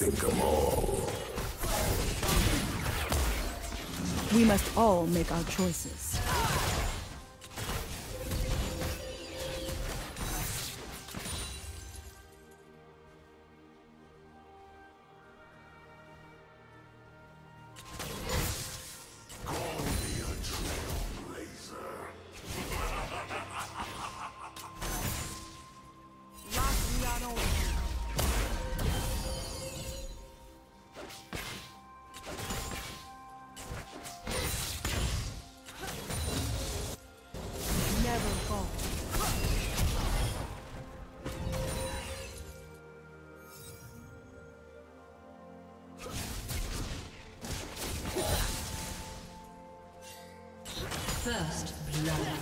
Think 'em all. We must all make our choices. First blood.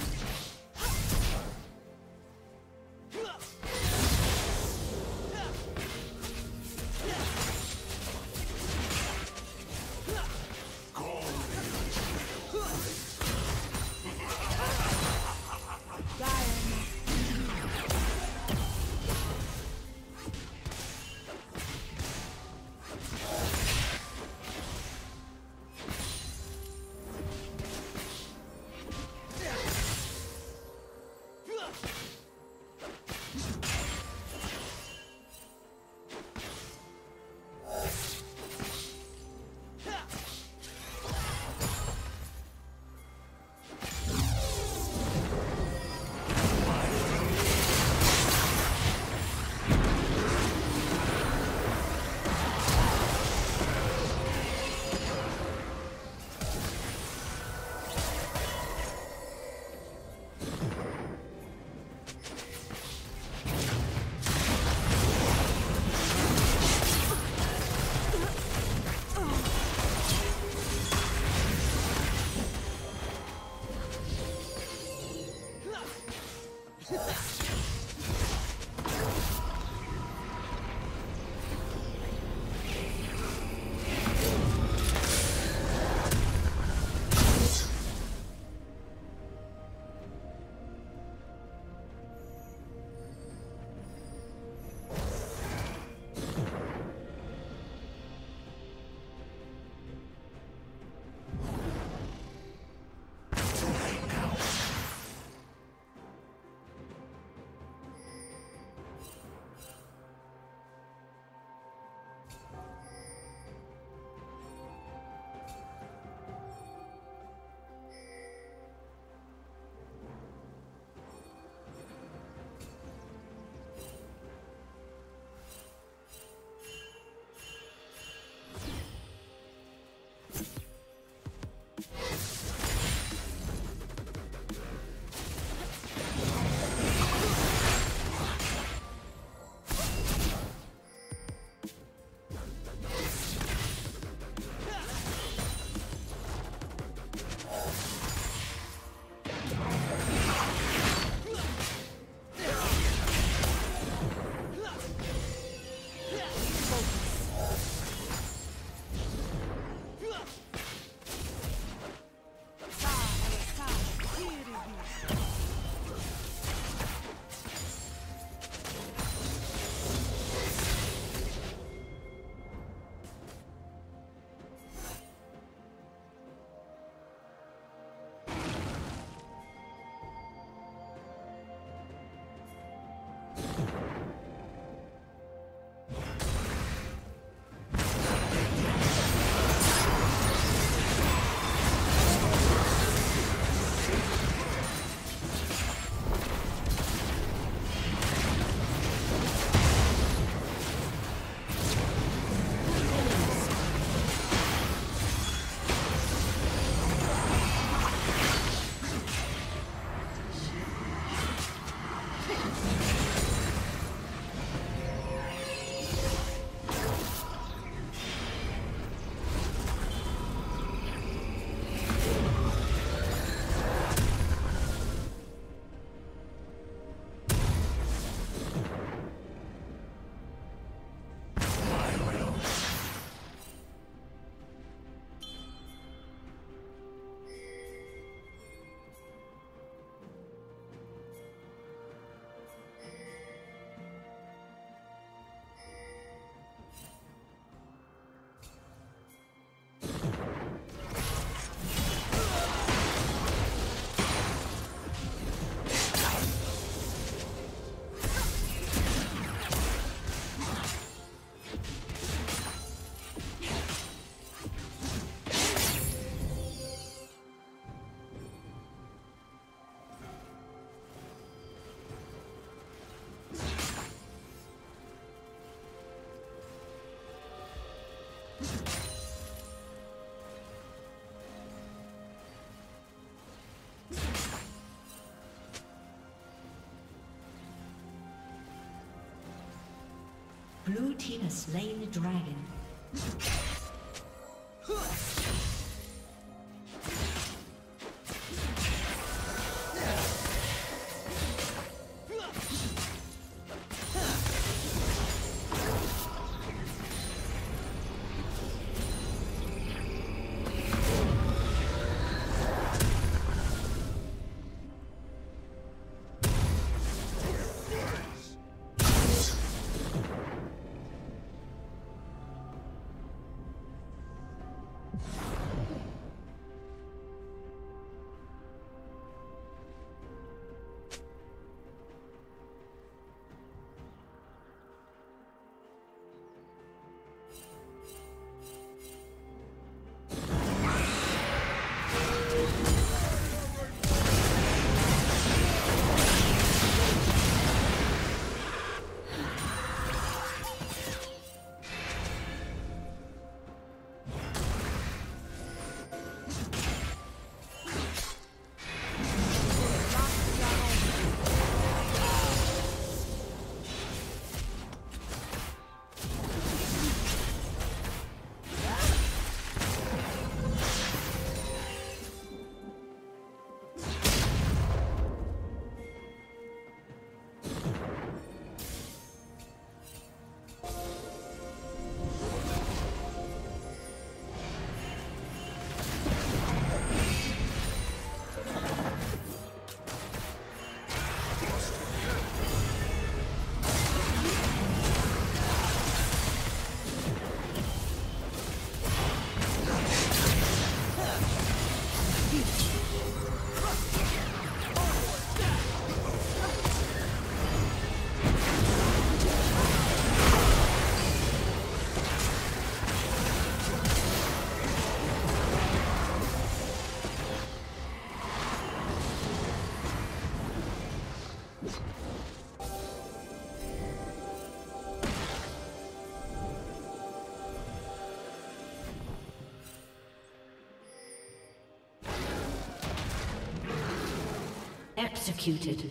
Blue team has slain the dragon. Executed.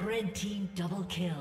Red team double kill.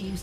team's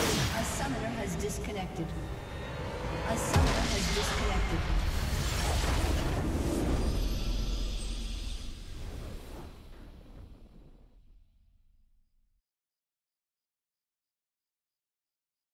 A summoner has disconnected.